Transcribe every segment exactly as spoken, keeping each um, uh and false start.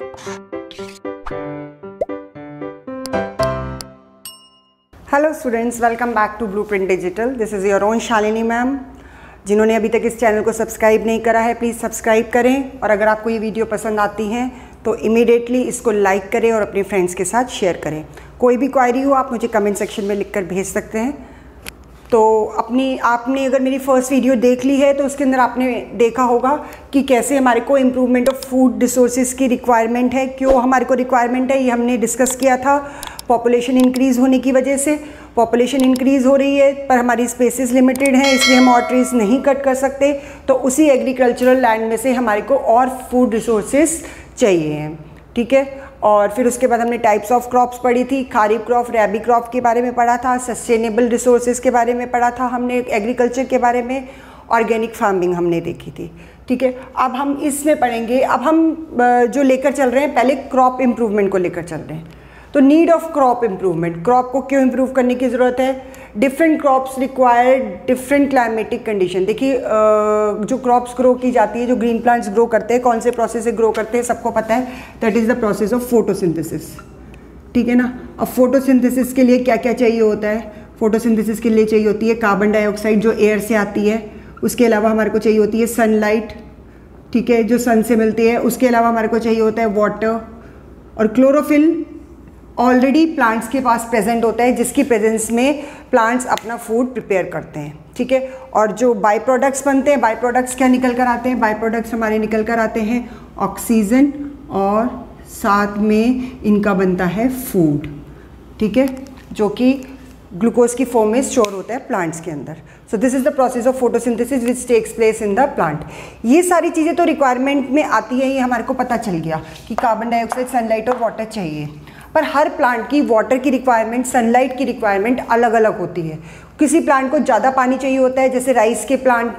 Hello students, welcome back to blueprint digital. This is your own Shalini ma'am. जिन्होंने अभी तक इस चैनल को सब्सक्राइब नहीं करा है, प्लीज़ सब्सक्राइब करें, और अगर आपको ये वीडियो पसंद आती है तो इमीडिएटली इसको लाइक करें और अपने फ्रेंड्स के साथ शेयर करें। कोई भी क्वायरी हो आप मुझे कमेंट सेक्शन में लिख कर भेज सकते हैं। तो अपनी आपने अगर मेरी फ़र्स्ट वीडियो देख ली है तो उसके अंदर आपने देखा होगा कि कैसे हमारे को इम्प्रूवमेंट ऑफ फूड रिसोर्सेज की रिक्वायरमेंट है, क्यों हमारे को रिक्वायरमेंट है, ये हमने डिस्कस किया था। पॉपुलेशन इंक्रीज़ होने की वजह से पॉपुलेशन इंक्रीज़ हो रही है, पर हमारी स्पेसेस लिमिटेड हैं, इसलिए हम और ट्रीज नहीं कट कर सकते। तो उसी एग्रीकल्चरल लैंड में से हमारे को और फूड रिसोर्सेज चाहिए हैं, ठीक है। और फिर उसके बाद हमने टाइप्स ऑफ क्रॉप्स पढ़ी थी, खरीफ क्रॉप, रबी क्रॉप के बारे में पढ़ा था, सस्टेनेबल रिसोर्सेज के बारे में पढ़ा था हमने, एग्रीकल्चर के बारे में, ऑर्गेनिक फार्मिंग हमने देखी थी, ठीक है। अब हम इसमें पढ़ेंगे, अब हम जो लेकर चल रहे हैं, पहले क्रॉप इम्प्रूवमेंट को लेकर चल रहे हैं। तो need of crop improvement, crop को क्यों इम्प्रूव करने की ज़रूरत है। Different crops require different climatic condition. देखिए जो क्रॉप्स ग्रो की जाती है, जो ग्रीन प्लांट्स ग्रो करते हैं, कौन से प्रोसेस से ग्रो करते हैं सबको पता है, that is the process of photosynthesis, ठीक है ना। अब फोटोसिंथेसिस के लिए क्या क्या चाहिए होता है। फोटोसिंथेसिस के लिए चाहिए होती है कार्बन डाइऑक्साइड जो एयर से आती है, उसके अलावा हमारे को चाहिए होती है सनलाइट, ठीक है, जो सन से मिलती है, उसके अलावा हमारे को चाहिए होता है वाटर, और क्लोरोफिल ऑलरेडी प्लांट्स के पास प्रेजेंट होता है, जिसकी प्रेजेंस में प्लांट्स अपना फूड प्रिपेयर करते हैं, ठीक है। और जो बाई प्रोडक्ट्स बनते हैं, बाई प्रोडक्ट्स क्या निकल कर आते हैं, बाई प्रोडक्ट्स हमारे निकल कर आते हैं ऑक्सीजन, और साथ में इनका बनता है फूड, ठीक है, जो कि ग्लूकोज की फॉर्म में स्टोर होता है प्लांट्स के अंदर। So this is the process of photosynthesis which takes place in the plant. ये सारी चीज़ें तो रिक्वायरमेंट में आती है, ये हमारे को पता चल गया कि कार्बन डाइऑक्साइड, सनलाइट और वाटर चाहिए। पर हर प्लांट की वाटर की रिक्वायरमेंट, सनलाइट की रिक्वायरमेंट अलग अलग होती है। किसी प्लांट को ज़्यादा पानी चाहिए होता है, जैसे राइस के प्लांट,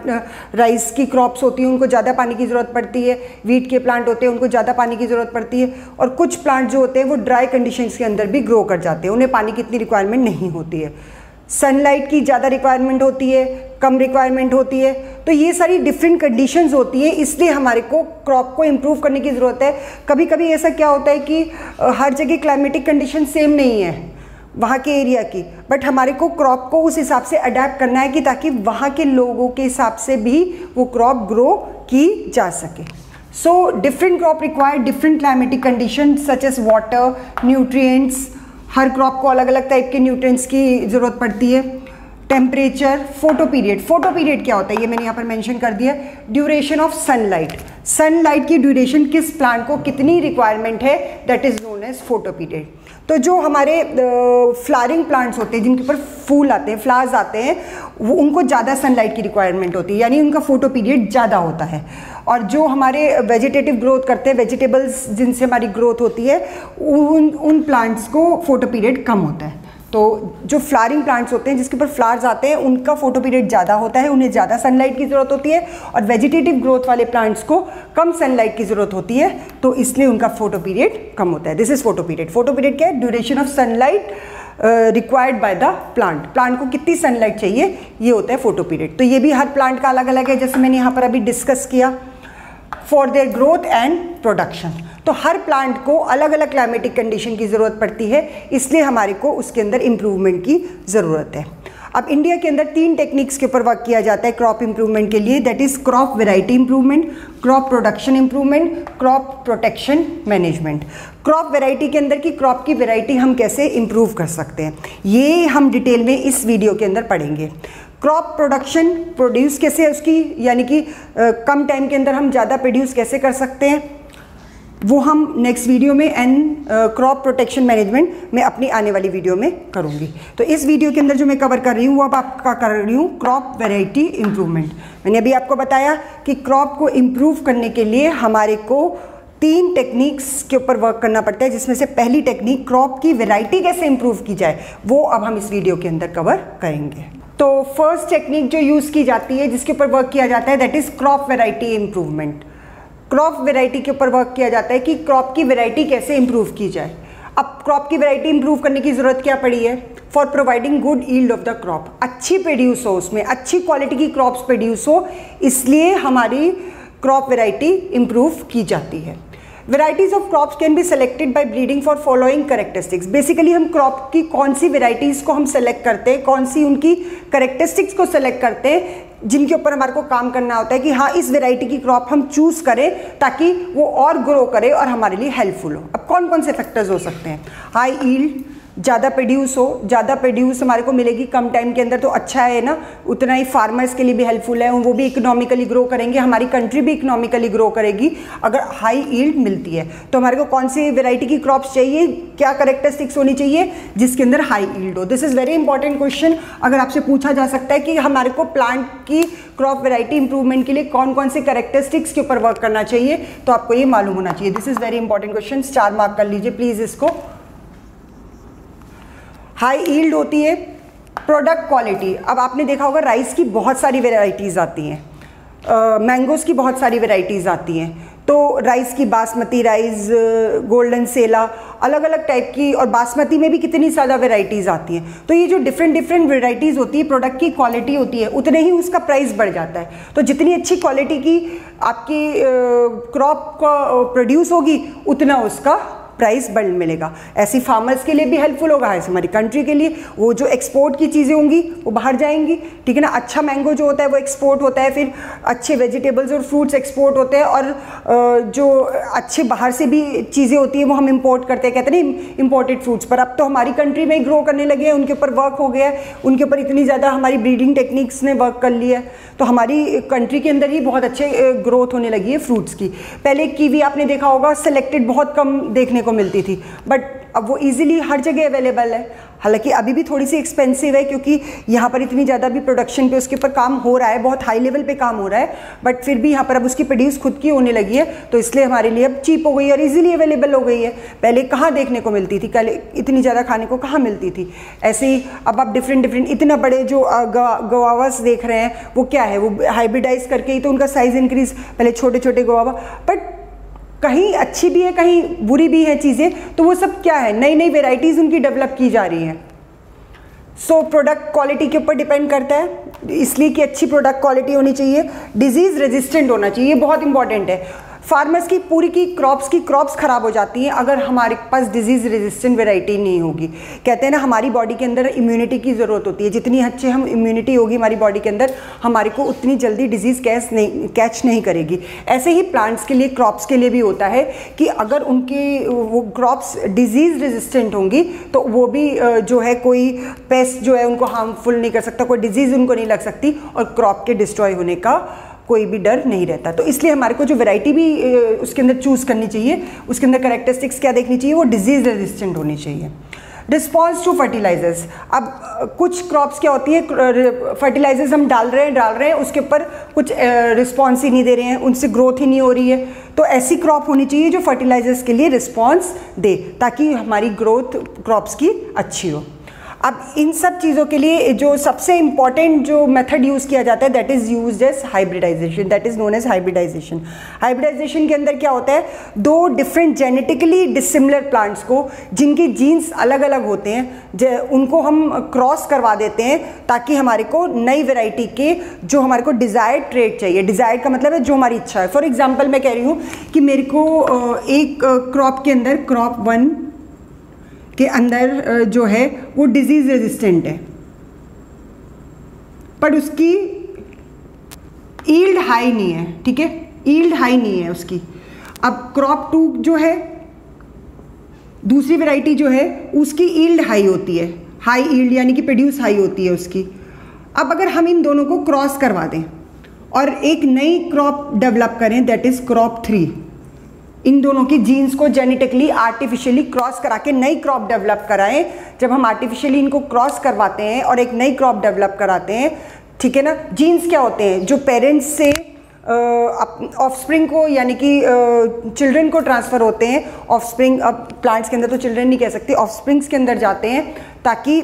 राइस की क्रॉप्स होती हैं, उनको ज़्यादा पानी की ज़रूरत पड़ती है। वीट के प्लांट होते हैं, उनको ज़्यादा पानी की ज़रूरत पड़ती है। और कुछ प्लांट जो होते हैं वो ड्राई कंडीशंस के अंदर भी ग्रो कर जाते हैं, उन्हें पानी की इतनी रिक्वायरमेंट नहीं होती है। सनलाइट की ज़्यादा रिक्वायरमेंट होती है, कम रिक्वायरमेंट होती है। तो ये सारी डिफरेंट कंडीशंस होती है, इसलिए हमारे को क्रॉप को इम्प्रूव करने की ज़रूरत है। कभी कभी ऐसा क्या होता है कि हर जगह क्लाइमेटिक कंडीशन सेम नहीं है वहाँ के एरिया की, बट हमारे को क्रॉप को उस हिसाब से अडेप्ट करना है कि ताकि वहाँ के लोगों के हिसाब से भी वो क्रॉप ग्रो की जा सके। So different crop require different climatic condition such as water, nutrients, हर क्रॉप को अलग अलग टाइप के न्यूट्रिएंट्स की ज़रूरत पड़ती है। Temperature, photo period, photo period क्या होता है ये मैंने यहाँ पर मेंशन कर दिया। ड्यूरेशन ऑफ सनलाइट, सनलाइट की ड्यूरेशन किस प्लांट को कितनी रिक्वायरमेंट है, that is known as photo period. तो जो हमारे फ्लावरिंग प्लांट्स होते हैं, जिनके ऊपर फूल आते हैं, फ्लावर्स आते हैं, वो उनको ज़्यादा सनलाइट की रिक्वायरमेंट होती है, यानी उनका फोटो पीरियड ज़्यादा होता है। और जो हमारे वेजिटेटिव ग्रोथ करते हैं, वेजिटेबल्स जिनसे हमारी ग्रोथ होती है, उन उन प्लांट्स को फोटो पीरियड कम होता है। तो जो फ्लावरिंग प्लांट्स होते हैं, जिसके ऊपर फ्लावर्स आते हैं, उनका फोटो पीरियड ज़्यादा होता है, उन्हें ज़्यादा सनलाइट की ज़रूरत होती है। और वेजिटेटिव ग्रोथ वाले प्लांट्स को कम सनलाइट की ज़रूरत होती है, तो इसलिए उनका फोटो पीरियड कम होता है। This is photo period. Photo period क्या है, duration of sunlight required by the plant, plant को कितनी सनलाइट चाहिए, ये होता है फोटो पीरियड। तो ये भी हर प्लांट का अलग अलग है, जैसे मैंने यहाँ पर अभी डिस्कस किया, for their growth and production. तो हर प्लांट को अलग अलग क्लाइमेटिक कंडीशन की ज़रूरत पड़ती है, इसलिए हमारे को उसके अंदर इम्प्रूवमेंट की ज़रूरत है। अब इंडिया के अंदर तीन टेक्निक्स के ऊपर वर्क किया जाता है क्रॉप इम्प्रूवमेंट के लिए, that is crop variety improvement, crop production improvement, crop protection management. Crop variety के अंदर की क्रॉप की वेराइटी हम कैसे इम्प्रूव कर सकते हैं, ये हम डिटेल में इस वीडियो के अंदर पढ़ेंगे। क्रॉप प्रोडक्शन, प्रोड्यूस कैसे उसकी, यानी कि कम टाइम के अंदर हम ज़्यादा प्रोड्यूस कैसे कर सकते हैं, वो हम नेक्स्ट वीडियो में, एंड क्रॉप प्रोटेक्शन मैनेजमेंट मैं अपनी आने वाली वीडियो में करूँगी। तो इस वीडियो के अंदर जो मैं कवर कर रही हूँ, वो अब आपका कर रही हूँ क्रॉप वेराइटी इम्प्रूवमेंट। मैंने अभी आपको बताया कि क्रॉप को इम्प्रूव करने के लिए हमारे को तीन टेक्निक्स के ऊपर वर्क करना पड़ता है, जिसमें से पहली टेक्निक क्रॉप की वेराइटी कैसे इम्प्रूव की जाए, वो अब हम इस वीडियो के अंदर कवर करेंगे। तो फर्स्ट टेक्निक जो यूज़ की जाती है, जिसके ऊपर वर्क किया जाता है, that is crop variety improvement. Crop variety के ऊपर वर्क किया जाता है कि क्रॉप की वेराइटी कैसे इम्प्रूव की जाए। अब क्रॉप की वेराइटी इम्प्रूव करने की ज़रूरत क्या पड़ी है, for providing good yield of the crop, अच्छी प्रोड्यूस हो, उसमें अच्छी क्वालिटी की क्रॉप्स प्रोड्यूस हो, इसलिए हमारी क्रॉप वेराइटी इम्प्रूव की जाती है। Varieties of crops can be selected by breeding for following characteristics. Basically हम crop की कौन सी varieties को हम select करते हैं, कौन सी उनकी characteristics को select करते हैं, जिनके ऊपर हमारे को काम करना होता है कि हाँ इस variety की crop हम choose करें ताकि वो और grow करे और हमारे लिए helpful हो. अब कौन कौन से factors हो सकते हैं? High yield, ज़्यादा प्रोड्यूस हो, ज़्यादा प्रोड्यूस हमारे को मिलेगी कम टाइम के अंदर तो अच्छा है ना, उतना ही फार्मर्स के लिए भी हेल्पफुल है, वो भी इकोनॉमिकली ग्रो करेंगे, हमारी कंट्री भी इकोनॉमिकली ग्रो करेगी अगर हाई यील्ड मिलती है. तो हमारे को कौन सी वैरायटी की क्रॉप्स चाहिए, क्या कैरेक्टरिस्टिक्स होनी चाहिए जिसके अंदर हाई यील्ड हो. This is very important question. अगर आपसे पूछा जा सकता है कि हमारे को प्लांट की क्रॉप वैरायटी इंप्रूवमेंट के लिए कौन कौन से कैरेक्टरिस्टिक्स के ऊपर वर्क करना चाहिए तो आपको ये मालूम होना चाहिए. This is very important question. Star mark कर लीजिए प्लीज़ इसको. हाई यील्ड होती है. प्रोडक्ट क्वालिटी, अब आपने देखा होगा राइस की बहुत सारी वेराइटीज़ आती हैं, मैंगोज़ की बहुत सारी वेराइटीज़ आती हैं, तो राइस की बासमती राइस, गोल्डन सेला, अलग अलग टाइप की, और बासमती में भी कितनी ज़्यादा वेराइटीज़ आती हैं. तो ये जो डिफरेंट डिफरेंट वेराइटीज़ होती है, प्रोडक्ट की क्वालिटी होती है, उतने ही उसका प्राइस बढ़ जाता है. तो जितनी अच्छी क्वालिटी की आपकी क्रॉप का प्रोड्यूस होगी उतना उसका प्राइस बल्ड मिलेगा. ऐसी फार्मर्स के लिए भी हेल्पफुल होगा, ऐसे हमारी कंट्री के लिए, वो जो एक्सपोर्ट की चीज़ें होंगी वो बाहर जाएंगी, ठीक है ना. अच्छा मैंगो जो होता है वो एक्सपोर्ट होता है, फिर अच्छे वेजिटेबल्स और फ्रूट्स एक्सपोर्ट होते हैं, और जो अच्छे बाहर से भी चीज़ें होती हैं वो हम इम्पोर्ट करते हैं, कहते हैं इम्पोर्टेड फ्रूट्स. पर अब तो हमारी कंट्री में ग्रो करने लगे हैं, उनके ऊपर वर्क हो गया है, उनके ऊपर इतनी ज़्यादा हमारी ब्रीडिंग टेक्निक्स ने वर्क कर लिया है, तो हमारी कंट्री के अंदर ही बहुत अच्छे ग्रोथ होने लगी है फ्रूट्स की. पहले कीवी आपने देखा होगा सेलेक्टेड बहुत कम देखने को मिलती थी, बट अब वो इजीली हर जगह अवेलेबल है. हालांकि अभी भी थोड़ी सी एक्सपेंसिव है क्योंकि यहाँ पर इतनी ज़्यादा भी प्रोडक्शन पे उसके ऊपर काम हो रहा है, बहुत हाई लेवल पे काम हो रहा है, बट फिर भी यहाँ पर अब उसकी प्रोड्यूस खुद की होने लगी है, तो इसलिए हमारे लिए अब चीप हो गई है और इजीली अवेलेबल हो गई है. पहले कहाँ देखने को मिलती थी, पहले इतनी ज़्यादा खाने को कहाँ मिलती थी. ऐसे ही अब आप डिफरेंट डिफरेंट इतना बड़े जो गुआवास देख रहे हैं वो क्या है, वो हाइब्रिडाइज करके ही तो उनका साइज़ इंक्रीज़, पहले छोटे छोटे गुआवा, बट कहीं अच्छी भी है कहीं बुरी भी है चीज़ें, तो वो सब क्या है, नई नई वेराइटीज़ उनकी डेवलप की जा रही हैं. सो प्रोडक्ट क्वालिटी के ऊपर डिपेंड करता है, इसलिए कि अच्छी प्रोडक्ट क्वालिटी होनी चाहिए, डिजीज़ रेजिस्टेंट होना चाहिए, ये बहुत इंपॉर्टेंट है. फार्मर्स की पूरी की क्रॉप्स की क्रॉप्स ख़राब हो जाती हैं अगर हमारे पास डिजीज़ रेजिस्टेंट वेराइटी नहीं होगी. कहते हैं ना हमारी बॉडी के अंदर इम्यूनिटी की ज़रूरत होती है, जितनी अच्छे हम इम्यूनिटी होगी हमारी बॉडी के अंदर, हमारे को उतनी जल्दी डिजीज़ कैच नहीं कैच नहीं करेगी. ऐसे ही प्लांट्स के लिए, क्रॉप्स के लिए भी होता है कि अगर उनकी वो क्रॉप्स डिजीज़ रेजिस्टेंट होंगी तो वो भी जो है कोई पेस्ट जो है उनको हार्मफुल नहीं कर सकता, कोई डिजीज़ उनको नहीं लग सकती और क्रॉप के डिस्ट्रॉय होने का कोई भी डर नहीं रहता. तो इसलिए हमारे को जो वैरायटी भी उसके अंदर चूज़ करनी चाहिए, उसके अंदर कैरेक्टरिस्टिक्स क्या देखनी चाहिए, वो डिजीज़ रेजिस्टेंट होनी चाहिए. रिस्पॉन्स टू फर्टिलाइजर्स, अब कुछ क्रॉप्स क्या होती है, फर्टिलाइजर्स हम डाल रहे हैं डाल रहे हैं उसके ऊपर कुछ रिस्पॉन्स ही नहीं दे रहे हैं, उनसे ग्रोथ ही नहीं हो रही है, तो ऐसी क्रॉप होनी चाहिए जो फर्टिलाइजर्स के लिए रिस्पॉन्स दे ताकि हमारी ग्रोथ क्रॉप्स की अच्छी हो. अब इन सब चीज़ों के लिए जो सबसे इम्पॉर्टेंट जो मेथड यूज़ किया जाता है, that is used as hybridisation, that is known as hybridisation. Hybridisation के अंदर क्या होता है, दो डिफरेंट जेनेटिकली डिसिमिलर प्लांट्स को, जिनके जीन्स अलग अलग होते हैं, उनको हम क्रॉस करवा देते हैं ताकि हमारे को नई वेराइटी के जो हमारे को डिज़ायर्ड ट्रेड चाहिए, डिज़ायर्ड का मतलब है जो हमारी इच्छा है. फॉर एग्जाम्पल मैं कह रही हूँ कि मेरे को एक क्रॉप के अंदर, क्रॉप वन के अंदर जो है वो डिजीज़ रेजिस्टेंट है पर उसकी यील्ड हाई नहीं है, ठीक है, यील्ड हाई नहीं है उसकी. अब क्रॉप टू जो है, दूसरी वैरायटी जो है उसकी यील्ड हाई होती है, हाई यील्ड यानी कि प्रोड्यूस हाई होती है उसकी. अब अगर हम इन दोनों को क्रॉस करवा दें और एक नई क्रॉप डेवलप करें, दैट इज़ क्रॉप थ्री, इन दोनों की जीन्स को जेनेटिकली आर्टिफिशियली क्रॉस करा के नई क्रॉप डेवलप कराएं. जब हम आर्टिफिशियली इनको क्रॉस करवाते हैं और एक नई क्रॉप डेवलप कराते हैं, ठीक है ना, जीन्स क्या होते हैं जो पेरेंट्स से ऑफस्प्रिंग को यानी कि चिल्ड्रन को ट्रांसफ़र होते हैं, ऑफस्प्रिंग, अब प्लांट्स के अंदर तो चिल्ड्रन नहीं कह सकते, ऑफस्प्रिंग्स के अंदर जाते हैं ताकि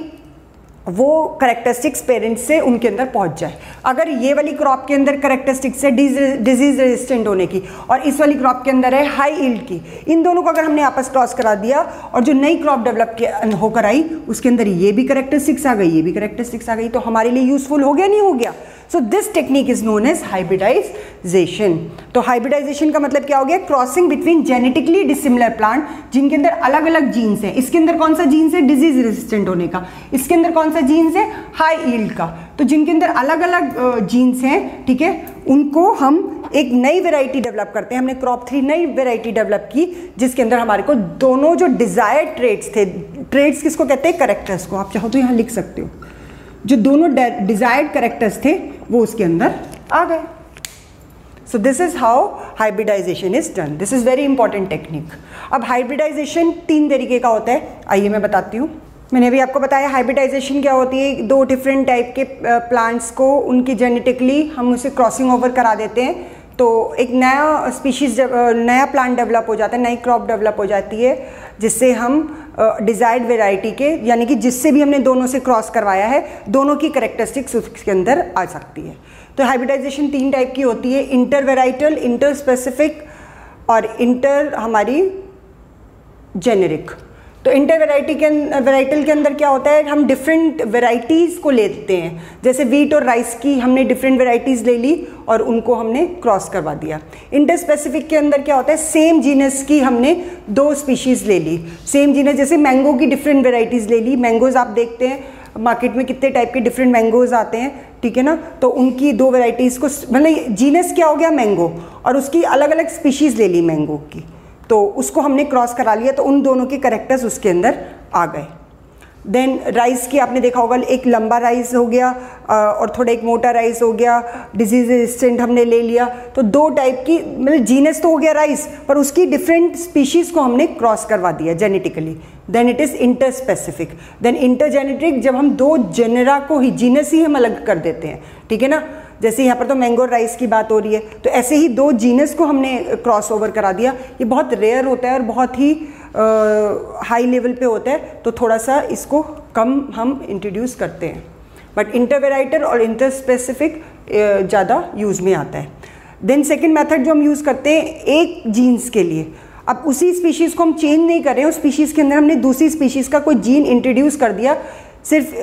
वो करैक्टरिस्टिक्स पेरेंट्स से उनके अंदर पहुंच जाए. अगर ये वाली क्रॉप के अंदर करैक्टरिस्टिक्स है डिजीज़ रेजिस्टेंट होने की और इस वाली क्रॉप के अंदर है हाई यील्ड की, इन दोनों को अगर हमने आपस क्रॉस करा दिया और जो नई क्रॉप डेवलप होकर आई उसके अंदर ये भी करैक्टरिस्टिक्स आ गई, ये भी करैक्टरिस्टिक्स आ गई, तो हमारे लिए यूज़फुल हो गया, नहीं हो गया. So this technique is known as hybridization. तो hybridization का मतलब क्या हो गया? Crossing between genetically dissimilar plant, जिनके अंदर अलग अलग जीन्स हैं. इसके अंदर कौन सा जीन्स है? Disease resistant होने का. इसके अंदर कौन सा जीन्स है? High yield का. तो जिनके अंदर अलग अलग जीन्स हैं, ठीक है, उनको हम एक नई वेराइटी डेवलप करते हैं. हमने क्रॉप थ्री नई वेराइटी डेवलप की जिसके अंदर हमारे को दोनों जो डिजायर्ड ट्रेड्स थे, ट्रेड्स किसको कहते हैं? करेक्टर्स को. आप चाहो तो यहाँ लिख सकते हो. जो दोनों डिजायर्ड करेक्टर्स थे वो उसके अंदर आ गए. So this is how hybridization is done. This is very important technique. अब हाइब्रिडाइजेशन तीन तरीके का होता है, आइए मैं बताती हूँ. मैंने अभी आपको बताया हाइब्रिडाइजेशन क्या होती है. दो डिफरेंट टाइप के प्लांट्स को उनकी जेनेटिकली हम उसे क्रॉसिंग ओवर करा देते हैं, तो एक नया स्पीशीज, नया प्लांट डेवलप हो जाता है, नई क्रॉप डेवलप हो जाती है, जिससे हम डिजायर्ड वेराइटी के, यानी कि जिससे भी हमने दोनों से क्रॉस करवाया है, दोनों की करेक्टरिस्टिक्स उसके अंदर आ सकती है. तो हाइब्रिडाइजेशन तीन टाइप की होती है, इंटर वेराइटल, इंटर स्पेसिफिक और इंटर हमारी जेनेरिक. तो इंटर वेराइटी के वेराइटल के अंदर क्या होता है, हम डिफरेंट वेराइटीज़ को लेते हैं. जैसे वीट और राइस की हमने डिफरेंट वेराइटीज़ ले ली और उनको हमने क्रॉस करवा दिया. इंटर स्पेसिफिक के अंदर क्या होता है, सेम जीनस की हमने दो स्पीशीज़ ले ली, सेम जीनस. जैसे मैंगो की डिफरेंट वेराइटीज़ ले ली. मैंगोज़ आप देखते हैं मार्केट में कितने टाइप के डिफरेंट मैंगोज़ आते हैं, ठीक है ना. तो उनकी दो वेराइटीज़ को, मतलब जीनस क्या हो गया मैंगो, और उसकी अलग अलग स्पीशीज़ ले ली मैंगो की, तो उसको हमने क्रॉस करा लिया, तो उन दोनों के करेक्टर्स उसके अंदर आ गए. देन राइस की आपने देखा होगा, एक लंबा राइस हो गया और थोड़ा एक मोटा राइस हो गया, डिजीज रेजिस्टेंट हमने ले लिया. तो दो टाइप की, मतलब जीनस तो हो गया राइस, पर उसकी डिफरेंट स्पीशीज़ को हमने क्रॉस करवा दिया genetically. Then it is inter specific. Then inter genetic, जब हम दो जेनेरा को ही, जीनस ही हम अलग कर देते हैं, ठीक है ना. जैसे यहाँ पर तो मैंगो राइस की बात हो रही है, तो ऐसे ही दो जीनस को हमने क्रॉस ओवर करा दिया. ये बहुत रेयर होता है और बहुत ही हाई लेवल पे होता है, तो थोड़ा सा इसको कम हम इंट्रोड्यूस करते हैं, बट इंटरवेराइटल और इंटर स्पेसिफिक ज़्यादा यूज़ में आता है. देन सेकेंड मेथड जो हम यूज़ करते हैं एक जीन्स के लिए, अब उसी स्पीशीज़ को हम चेंज नहीं कर रहे हैं, उस स्पीशीज़ के अंदर हमने दूसरी स्पीशीज़ का कोई जीन इंट्रोड्यूस कर दिया. सिर्फ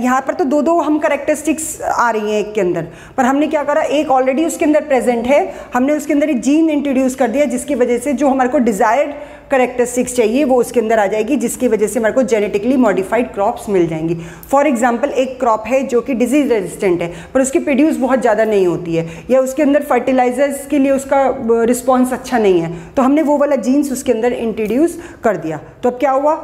यहाँ पर तो दो दो हम करेक्टरिस्टिक्स आ रही हैं एक के अंदर, पर हमने क्या करा, एक ऑलरेडी उसके अंदर प्रेजेंट है, हमने उसके अंदर एक जीन इंट्रोड्यूस कर दिया, जिसकी वजह से जो हमारे को डिज़ायर्ड करेक्टरिस्टिक्स चाहिए वो उसके अंदर आ जाएगी, जिसकी वजह से हमारे को जेनेटिकली मॉडिफाइड क्रॉप्स मिल जाएंगी. फॉर एग्जाम्पल, एक क्रॉप है जो कि डिजीज रेजिस्टेंट है, पर उसकी प्रोड्यूस बहुत ज़्यादा नहीं होती है, या उसके अंदर फर्टिलाइजर्स के लिए उसका रिस्पॉन्स अच्छा नहीं है, तो हमने वो वाला जीन्स उसके अंदर इंट्रोड्यूस कर दिया. तो अब क्या हुआ,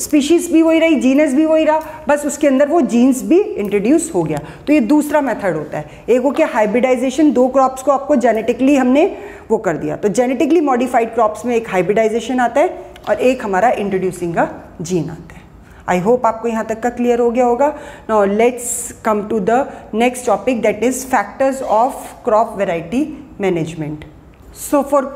स्पीशीज़ भी वही रही, जीनस भी वही रहा, बस उसके अंदर वो जीन्स भी इंट्रोड्यूस हो गया. तो ये दूसरा मेथड होता है. एक हो गया हाइब्रिडाइजेशन, दो क्रॉप्स को आपको जेनेटिकली हमने वो कर दिया. तो जेनेटिकली मॉडिफाइड क्रॉप्स में एक हाइब्रिडाइजेशन आता है और एक हमारा इंट्रोड्यूसिंग का जीन आता है. आई होप आपको यहाँ तक का क्लियर हो गया होगा. Now let's come to the next topic, that is factors of crop variety management. So for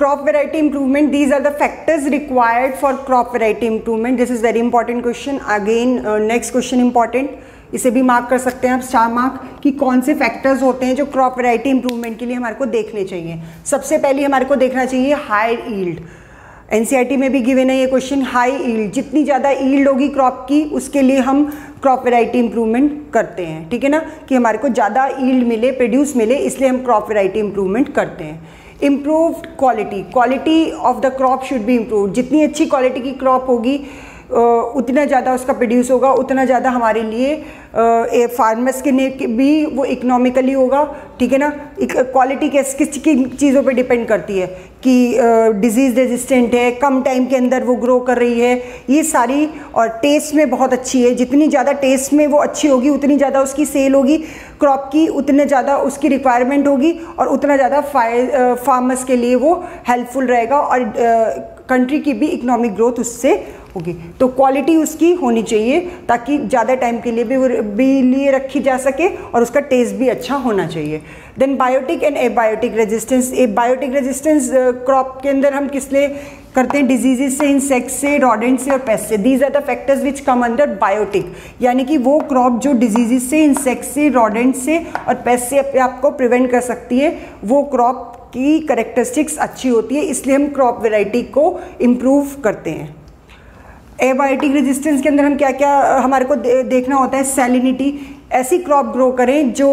crop variety improvement, these are the factors required for crop variety improvement. This is very important question. Again, uh, next question important. इसे भी mark कर सकते हैं आप, star mark, कि कौन से factors होते हैं जो क्रॉप वेराइटी इंप्रूवमेंट के लिए हमारे को देखने चाहिए. सबसे पहले हमारे को देखना चाहिए हाई यील्ड. एनसीईआरटी में भी गिवन है ये क्वेश्चन, हाई यील्ड. जितनी ज़्यादा यील्ड होगी क्रॉप की, उसके लिए हम क्रॉप वेराइटी इंप्रूवमेंट करते हैं, ठीक है ना, कि हमारे को ज़्यादा यील्ड मिले, प्रोड्यूस मिले, इसलिए हम क्रॉप वेराइटी इंप्रूवमेंट करते हैं. Improved quality, quality of the crop should be improved. जितनी अच्छी क्वालिटी की क्रॉप होगी उतना ज़्यादा उसका प्रोड्यूस होगा, उतना ज़्यादा हमारे लिए फार्मर्स के लिए भी वो इकोनॉमिकली होगा, ठीक है ना. क्वालिटी किस किस चीज़ों पे डिपेंड करती है, कि डिजीज़ रेजिस्टेंट है, कम टाइम के अंदर वो ग्रो कर रही है, ये सारी, और टेस्ट में बहुत अच्छी है. जितनी ज़्यादा टेस्ट में वो अच्छी होगी, उतनी ज़्यादा उसकी सेल होगी क्रॉप की, उतने ज़्यादा उसकी रिक्वायरमेंट होगी, और उतना ज़्यादा फार्मर्स के लिए वो हेल्पफुल रहेगा, और कंट्री की भी इकोनॉमिक ग्रोथ उससे होगी. तो क्वालिटी उसकी होनी चाहिए, ताकि ज़्यादा टाइम के लिए भी वो भी लिए रखी जा सके, और उसका टेस्ट भी अच्छा होना चाहिए. Then biotic and abiotic resistance. Abiotic resistance crop के अंदर हम किस लिए करते हैं, डिजीजेज से, इंसेक्ट से, रॉडेंट से और पेस्ट से. These are the factors which come under biotic, यानी कि वो क्रॉप जो डिजीजेज से, इंसेक्ट से, रॉडेंट से और पेस्ट से आपको प्रिवेंट कर सकती है, वो क्रॉप की करेक्टरिस्टिक्स अच्छी होती है, इसलिए हम क्रॉप वेराइटी को इम्प्रूव करते हैं. एबायोटिक रेजिस्टेंस के अंदर हम क्या क्या हमारे को देखना होता है, सैलिनिटी. ऐसी क्रॉप ग्रो करें जो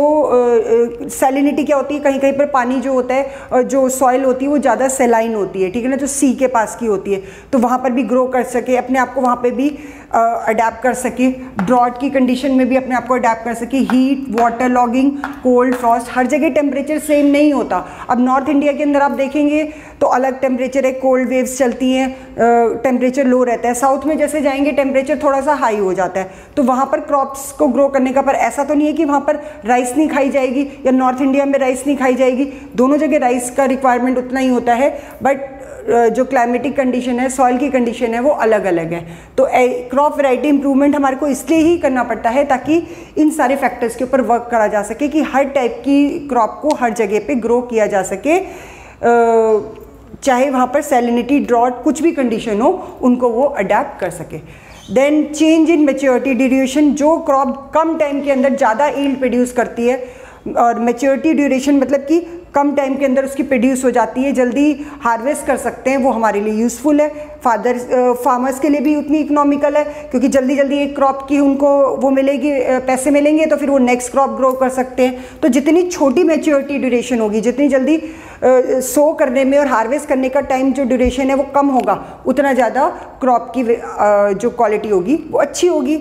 सैलिनिटी क्या होती है, कहीं कहीं पर पानी जो होता है, जो सॉइल होती है वो ज़्यादा सेलाइन होती है, ठीक है ना, जो सी के पास की होती है, तो वहाँ पर भी ग्रो कर सके, अपने आप को वहाँ पे भी अडेप्ट कर सके, ड्रॉट की कंडीशन में भी अपने आप को अडेप्ट कर सके। Heat, water logging, cold, frost, हर जगह टेम्परेचर सेम नहीं होता। अब नॉर्थ इंडिया के अंदर आप देखेंगे तो अलग टेम्परेचर है, कोल्ड वेव्स चलती हैं, टेम्परेचर लो रहता है। साउथ में जैसे जाएंगे टेम्परेचर थोड़ा सा हाई हो जाता है, तो वहाँ पर क्रॉप्स को ग्रो करने का, पर ऐसा तो नहीं है कि वहाँ पर राइस नहीं खाई जाएगी या नॉर्थ इंडिया में राइस नहीं खाई जाएगी, दोनों जगह राइस का रिक्वायरमेंट उतना ही होता है, बट जो क्लाइमेटिक कंडीशन है, सॉइल की कंडीशन है, वो अलग अलग है। तो क्रॉप वैरायटी इंप्रूवमेंट हमारे को इसलिए ही करना पड़ता है ताकि इन सारे फैक्टर्स के ऊपर वर्क करा जा सके कि हर टाइप की क्रॉप को हर जगह पे ग्रो किया जा सके, चाहे वहाँ पर सैलिनिटी, ड्रॉट, कुछ भी कंडीशन हो, उनको वो अडेप्ट कर सके। Then change in maturity duration, जो क्रॉप कम टाइम के अंदर ज़्यादा यील्ड प्रोड्यूस करती है, और मैच्योरिटी ड्यूरेशन मतलब कि कम टाइम के अंदर उसकी प्रोड्यूस हो जाती है, जल्दी हार्वेस्ट कर सकते हैं, वो हमारे लिए यूज़फुल है। फादर फार्मर्स के लिए भी उतनी इकोनॉमिकल है, क्योंकि जल्दी जल्दी एक क्रॉप की उनको वो मिलेगी, पैसे मिलेंगे, तो फिर वो नेक्स्ट क्रॉप ग्रो कर सकते हैं। तो जितनी छोटी मैच्योरिटी ड्यूरेशन होगी, जितनी जल्दी सो करने में और हार्वेस्ट करने का टाइम जो ड्यूरेशन है वो कम होगा, उतना ज़्यादा क्रॉप की जो क्वालिटी होगी वो अच्छी होगी।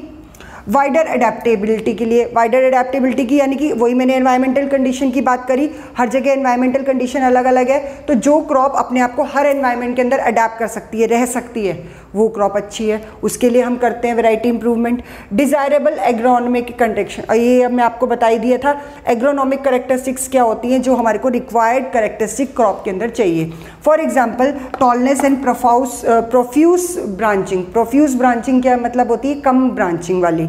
वाइडर अडेप्टेबिलिटी के लिए, वाइडर अडेप्टेबिलिटी की यानी कि वही मैंने एनवायरमेंटल कंडीशन की बात करी, हर जगह एनवायरमेंटल कंडीशन अलग अलग है, तो जो क्रॉप अपने आप को हर एनवायरमेंट के अंदर अडेप्ट कर सकती है, रह सकती है, वो क्रॉप अच्छी है, उसके लिए हम करते हैं variety improvement. Desirable agronomic condition, ये मैं आपको बता ही दिया था, एग्रोनॉमिक करेक्टरिस्टिक्स क्या होती हैं, जो हमारे को रिक्वायर्ड करेक्टरिस्टिक क्रॉप के अंदर चाहिए। For example tallness and profuse profuse branching, profuse branching क्या मतलब होती है, कम ब्रांचिंग वाली,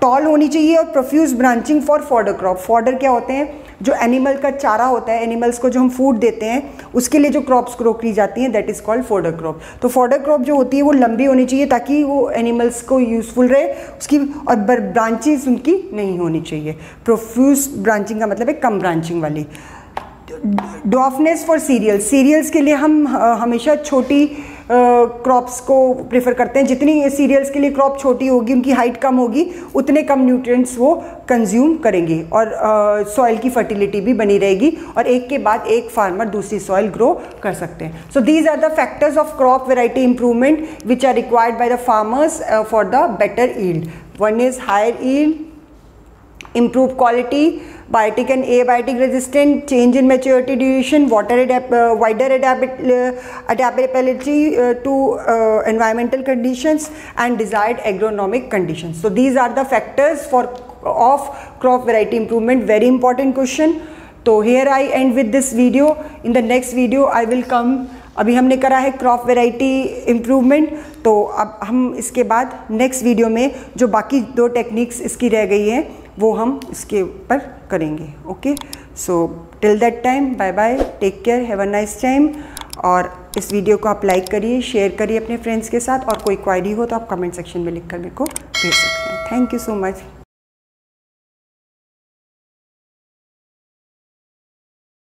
टॉल होनी चाहिए, और profuse branching for fodder crop. Fodder क्या होते हैं, जो एनिमल का चारा होता है, एनिमल्स को जो हम फूड देते हैं, उसके लिए जो क्रॉप्स ग्रो की जाती हैं, that is called fodder crop. तो फॉडर क्रॉप जो होती है वो लंबी होनी चाहिए ताकि वो एनिमल्स को यूजफुल रहे उसकी, और ब्रांचेस उनकी नहीं होनी चाहिए। प्रोफ्यूस ब्रांचिंग का मतलब है कम ब्रांचिंग वाली। ड्वार्फनेस फॉर सीरियल, सीरियल्स के लिए हम हमेशा छोटी क्रॉप्स uh, को प्रेफर करते हैं। जितनी सीरियल्स के लिए क्रॉप छोटी होगी, उनकी हाइट कम होगी, उतने कम न्यूट्रिएंट्स वो कंज्यूम करेंगे और सॉइल uh, की फर्टिलिटी भी बनी रहेगी, और एक के बाद एक फार्मर दूसरी सॉइल ग्रो कर सकते So these are the factors of crop variety improvement which are required by the farmers for the better yield. One is higher yield, improved quality, biotic and abiotic resistant, change in maturity duration, wider adaptability to environmental conditions and desired agronomic conditions. So these are the factors of crop variety improvement. Very important question. So here I end with this video. In the next video I will come अभी हमने करा है crop variety improvement, तो अब हम इसके बाद next video में जो बाकी दो टेक्निक्स इसकी रह गई हैं वो हम इसके ऊपर करेंगे। Okay, so till that time, bye bye, take care, have a nice time. और इस वीडियो को आप लाइक करिए, शेयर करिए अपने फ्रेंड्स के साथ, और कोई क्वायरी हो तो आप कमेंट सेक्शन में लिखकर मेरे को भेज सकते हैं। Thank you so much.